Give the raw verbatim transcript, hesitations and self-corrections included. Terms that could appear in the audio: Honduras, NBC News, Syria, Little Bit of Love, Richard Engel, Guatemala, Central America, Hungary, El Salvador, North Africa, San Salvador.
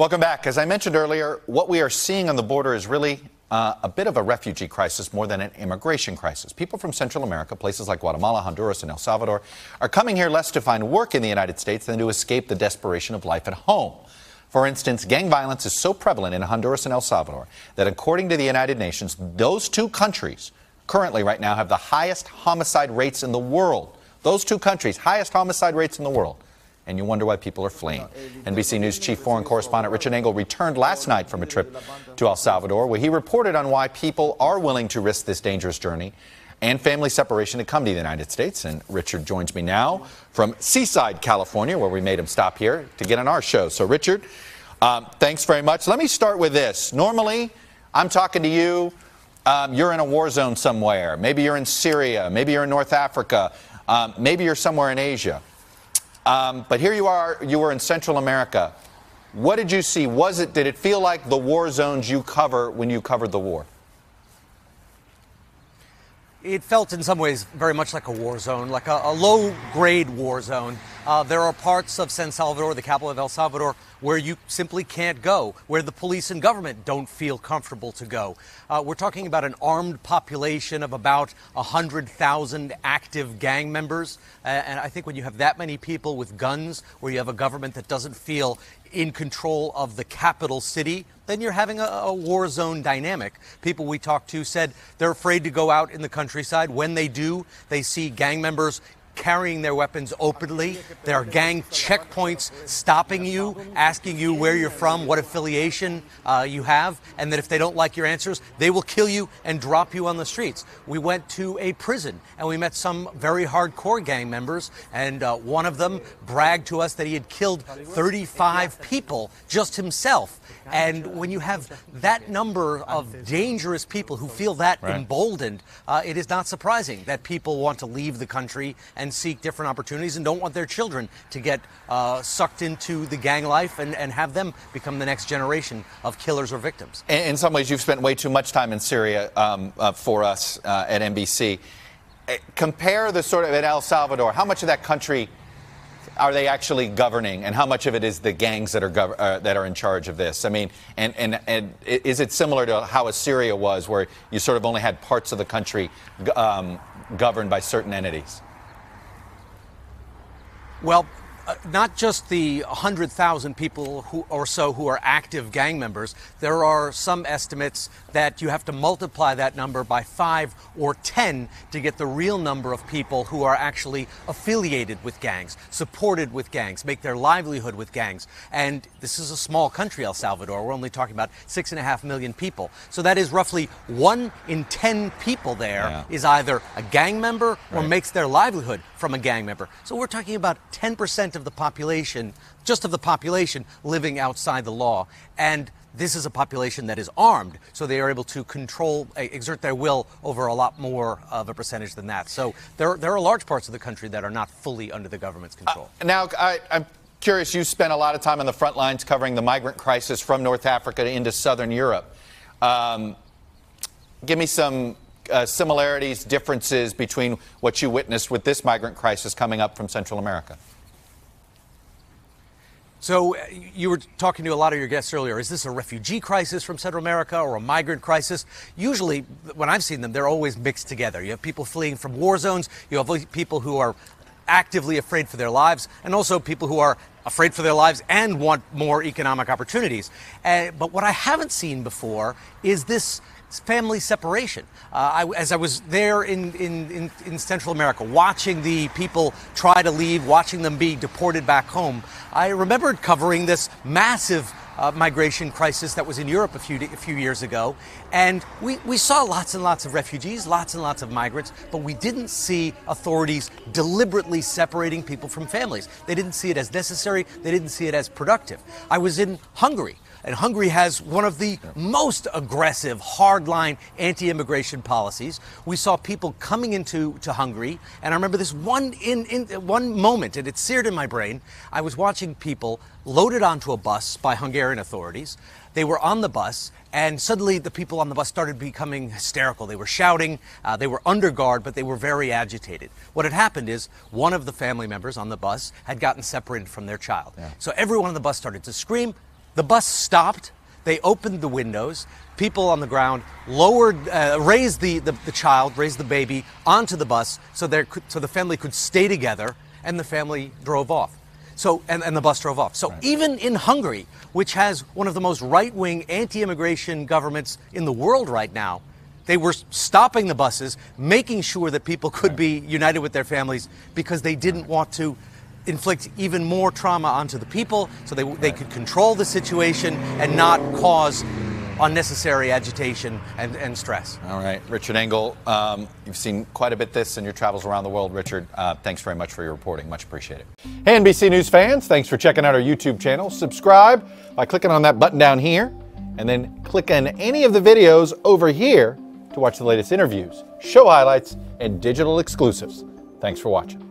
Welcome back. As I mentioned earlier, what we are seeing on the border is really uh, a bit of a refugee crisis more than an immigration crisis. People from Central America, places like Guatemala, Honduras, and El Salvador, are coming here less to find work in the United States than to escape the desperation of life at home. For instance, gang violence is so prevalent in Honduras and El Salvador that, according to the United Nations, those two countries currently right now have the highest homicide rates in the world. Those two countries, highest homicide rates in the world. And you wonder why people are fleeing. N B C News chief foreign correspondent Richard Engel returned last night from a trip to El Salvador, where he reported on why people are willing to risk this dangerous journey and family separation to come to the United States. And Richard joins me now from Seaside, California, where we made him stop here to get on our show. So, Richard, um, thanks very much. Let me start with this. Normally, I'm talking to you. Um, you're in a war zone somewhere. Maybe you're in Syria. Maybe you're in North Africa. Um, maybe you're somewhere in Asia. Um, but here you are. You were in Central America. What did you see? Was it, did it feel like the war zones you cover when you covered the war? It felt in some ways very much like a war zone, like a, a low-grade war zone. Uh, there are parts of San Salvador, the capital of El Salvador, where you simply can't go, where the police and government don't feel comfortable to go. Uh, we're talking about an armed population of about one hundred thousand active gang members. Uh, and I think when you have that many people with guns, where you have a government that doesn't feel in control of the capital city, then you're having a, a war zone dynamic. People we talked to said they're afraid to go out in the countryside. When they do, they see gang members carrying their weapons openly. There are gang checkpoints stopping you, asking you where you're from, what affiliation uh, you have, and that if they don't like your answers, they will kill you and drop you on the streets. We went to a prison, and we met some very hardcore gang members, and uh, one of them bragged to us that he had killed thirty-five people just himself. And when you have that number of dangerous people who feel that right. emboldened, uh, it is not surprising that people want to leave the country and seek different opportunities and don't want their children to get uh, sucked into the gang life and, and have them become the next generation of killers or victims. In some ways, you've spent way too much time in Syria um, uh, for us uh, at N B C. Uh, compare the sort of at El Salvador, how much of that country are they actually governing, and how much of it is the gangs that are gov uh, that are in charge of this? I mean, and, and, and is it similar to how Assyria was, where you sort of only had parts of the country um, governed by certain entities? Well, uh, not just the one hundred thousand people who, or so who are active gang members. There are some estimates that you have to multiply that number by five or ten to get the real number of people who are actually affiliated with gangs, supported with gangs, make their livelihood with gangs. And this is a small country, El Salvador. We're only talking about six and a half million people. So that is roughly one in ten people there yeah. is either a gang member or right. makes their livelihood from a gang member. So we're talking about ten percent of the population, just of the population, living outside the law. And this is a population that is armed, so they are able to control, exert their will over a lot more of a percentage than that. So there, there are large parts of the country that are not fully under the government's control. Uh, now, I, I'm curious, you spent a lot of time on the front lines covering the migrant crisis from North Africa into Southern Europe. Um, give me some uh, similarities, differences between what you witnessed with this migrant crisis coming up from Central America. So you were talking to a lot of your guests earlier. Is this a refugee crisis from Central America or a migrant crisis? Usually, when I've seen them, they're always mixed together. You have people fleeing from war zones. You have people who are actively afraid for their lives, and also people who are afraid for their lives and want more economic opportunities. Uh, but what I haven't seen before is this family separation. Uh, I, as I was there in, in, in, in Central America, watching the people try to leave, watching them be deported back home, I remembered covering this massive uh, migration crisis that was in Europe a few, a few years ago. And we, we saw lots and lots of refugees, lots and lots of migrants, but we didn't see authorities deliberately separating people from families. They didn't see it as necessary. They didn't see it as productive. I was in Hungary. And Hungary has one of the most aggressive, hardline anti-immigration policies. We saw people coming into to Hungary, and I remember this one in, in one moment, and it seared in my brain. I was watching people loaded onto a bus by Hungarian authorities. They were on the bus, and suddenly the people on the bus started becoming hysterical. They were shouting, uh, they were under guard, but they were very agitated. What had happened is one of the family members on the bus had gotten separated from their child. Yeah. So everyone on the bus started to scream. The bus stopped. They opened the windows. People on the ground lowered, uh, raised the, the, the child, raised the baby onto the bus so, there could, so the family could stay together, and the family drove off. So, and, and the bus drove off. So right. Even in Hungary, which has one of the most right-wing anti-immigration governments in the world right now, they were stopping the buses, making sure that people could right. be united with their families because they didn't right. want to inflict even more trauma onto the people, so they, right. they could control the situation and not cause unnecessary agitation and, and stress. All right. Richard Engel, um, you've seen quite a bit this in your travels around the world. Richard, uh, thanks very much for your reporting. Much appreciated. Hey, N B C News fans, thanks for checking out our YouTube channel. Subscribe by clicking on that button down here, and then click on any of the videos over here to watch the latest interviews, show highlights, and digital exclusives. Thanks for watching.